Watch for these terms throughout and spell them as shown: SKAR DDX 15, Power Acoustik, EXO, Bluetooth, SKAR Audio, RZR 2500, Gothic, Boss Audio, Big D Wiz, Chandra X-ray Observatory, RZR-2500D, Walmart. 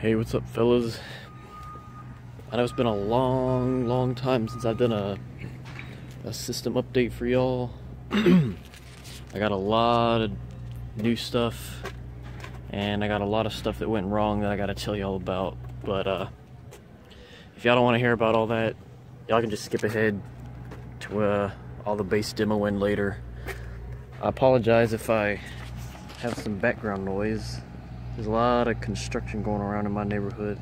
Hey, what's up, fellas? I know it's been a long time since I've done a system update for y'all. I got a lot of new stuff, and I got a lot of stuff that went wrong that I gotta tell y'all about, but if y'all don't want to hear about all that, y'all can just skip ahead to all the bass demoing later. I apologize if I have some background noise. There's a lot of construction going around in my neighborhood.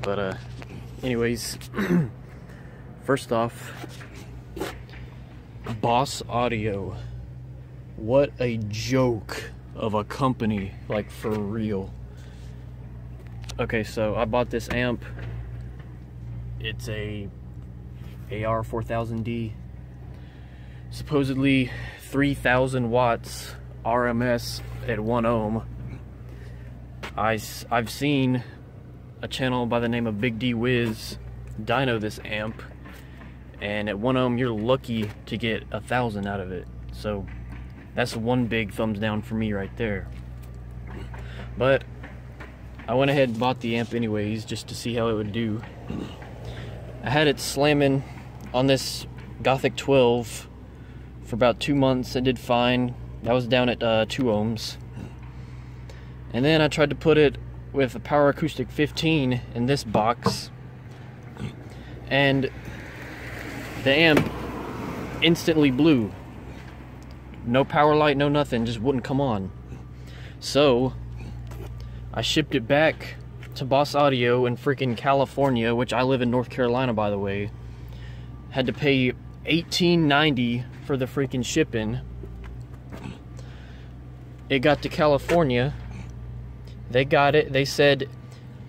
But anyways, first off, Boss Audio. What a joke of a company, like, for real. Okay, so I bought this amp. It's a AR 4000D. Supposedly 3000 watts RMS at 1 ohm. I've seen a channel by the name of Big D Wiz dyno this amp, and at 1 ohm you're lucky to get 1,000 out of it, so that's one big thumbs down for me right there. But I went ahead and bought the amp anyways just to see how it would do. I had it slamming on this Gothic 12 for about 2 months. It did fine. That was down at 2 ohms. And then I tried to put it with a Power Acoustik 15 in this box, and the amp instantly blew. No power light, no nothing, just wouldn't come on. So I shipped it back to Boss Audio in freaking California, which I live in North Carolina, by the way. Had to pay $18.90 for the freaking shipping. It got to California, they got it, they said,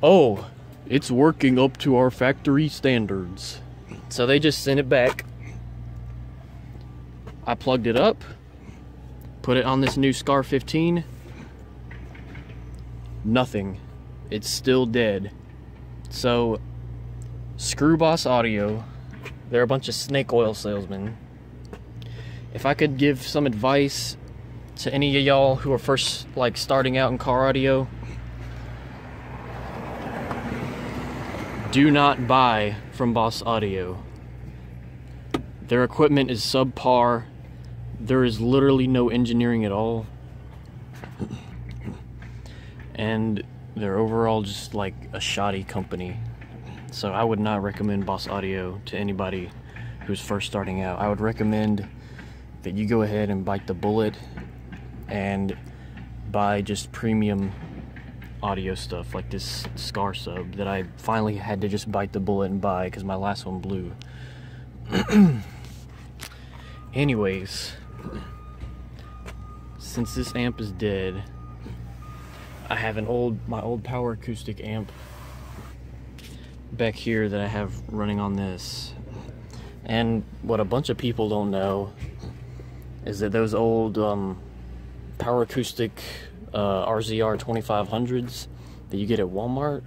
"Oh, it's working up to our factory standards." So they just sent it back. I plugged it up, put it on this new SKAR 15. Nothing. It's still dead. So, screw Boss Audio. They're a bunch of snake oil salesmen. If I could give some advice to any of y'all who are first, like, starting out in car audio, do not buy from Boss Audio. Their equipment is subpar. There is literally no engineering at all, and they're overall just like a shoddy company. So I would not recommend Boss Audio to anybody who's first starting out. I would recommend that you go ahead and bite the bullet and buy just premium audio stuff like this SKAR sub that I finally had to just bite the bullet and buy because my last one blew. Anyways, since this amp is dead, I have my old Power Acoustik amp back here that I have running on this. And what a bunch of people don't know is that those old Power Acoustik RZR 2500s that you get at Walmart,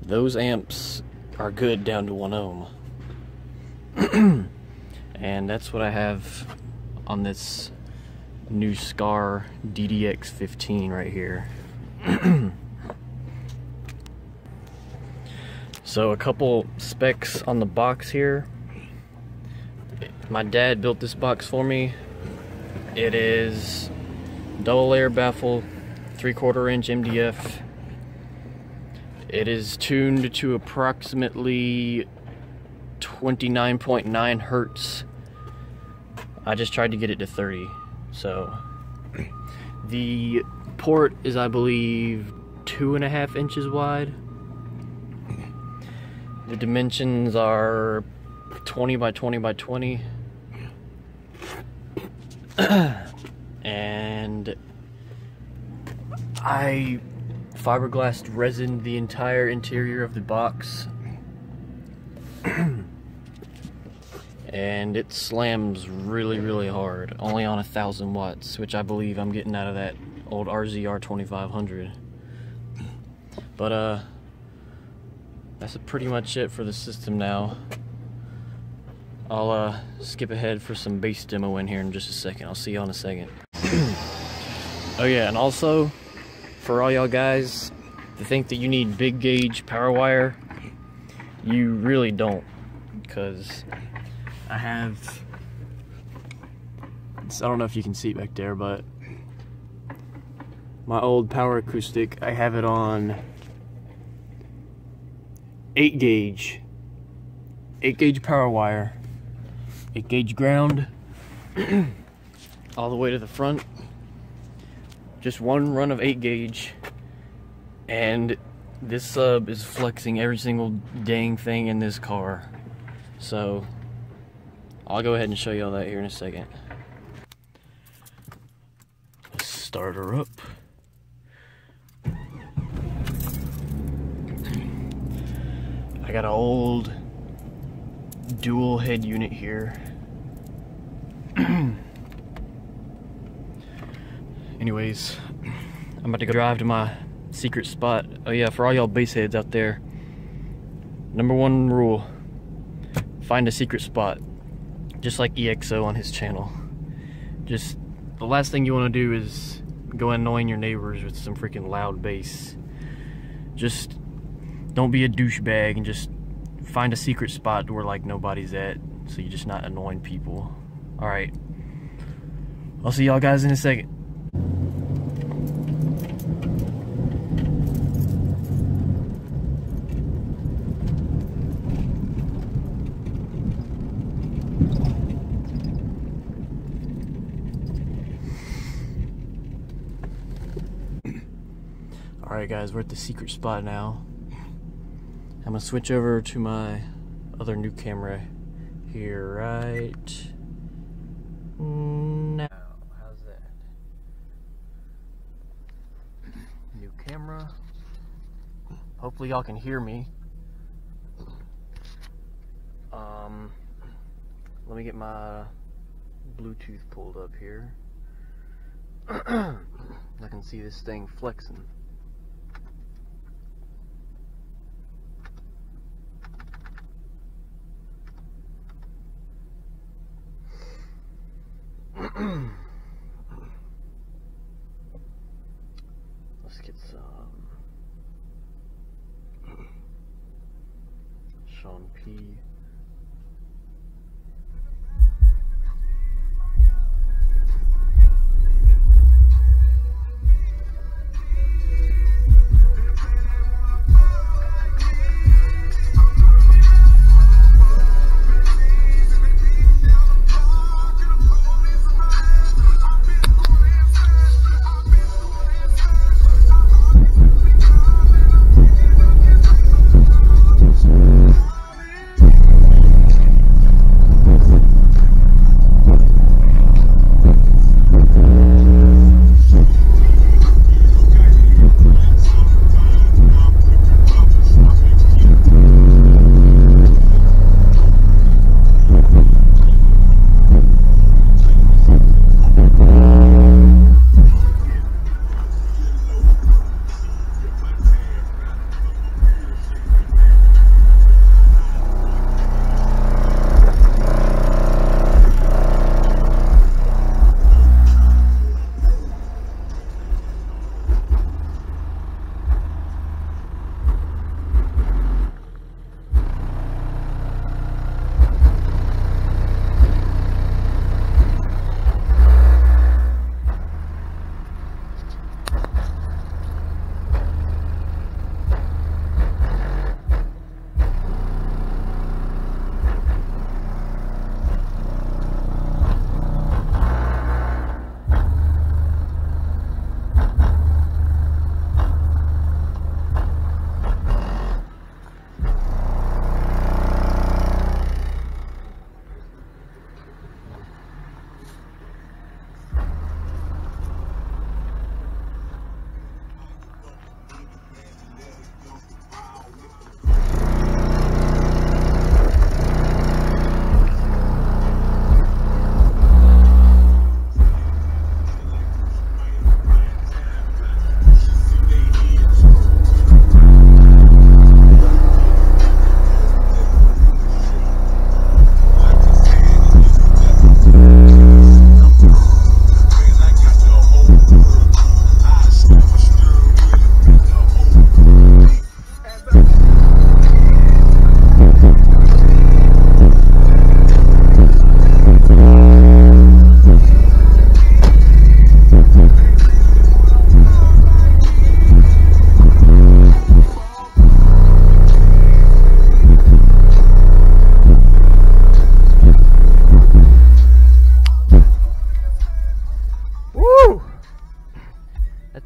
those amps are good down to 1 ohm. And that's what I have on this new SKAR DDX 15 right here. So a couple specs on the box here. My dad built this box for me. It is double layer baffle, 3/4 inch MDF. It is tuned to approximately 29.9 hertz. I just tried to get it to 30. So the port is, I believe, 2.5 inches wide. The dimensions are 20 by 20 by 20. And I fiberglass resined the entire interior of the box. And it slams really hard, only on 1,000 watts, which I believe I'm getting out of that old RZR 2500. But that's pretty much it for the system now. I'll skip ahead for some bass demo in here in just a second. I'll see you all in a second. Oh yeah, and also for all y'all guys that think that you need big gauge power wire, you really don't, because I have, I don't know if you can see it back there, but my old Power Acoustik, I have it on 8 gauge power wire, 8 gauge ground all the way to the front, just one run of 8 gauge, and this sub is flexing every single dang thing in this car. So I'll go ahead and show you all that here in a second. Let's start her up. I got an old dual head unit here. Anyways, I'm about to go drive to my secret spot. Oh yeah, for all y'all bass heads out there, #1 rule: find a secret spot. Just like EXO on his channel. Just the last thing you want to do is go annoying your neighbors with some freaking loud bass. Just don't be a douchebag and just find a secret spot where like nobody's at, so you're just not annoying people. All right, I'll see y'all guys in a second. Alright guys, we're at the secret spot now. I'm gonna switch over to my other new camera here right now. How's that? New camera. Hopefully y'all can hear me. Let me get my Bluetooth pulled up here. I can see this thing flexing. Let's get some Sean P.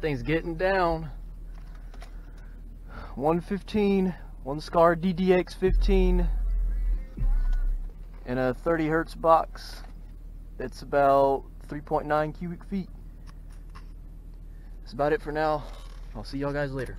Thing's getting down. 115, one SKAR DDX 15 in a 30 hertz box. That's about 3.9 cubic feet. That's about it for now. I'll see y'all guys later.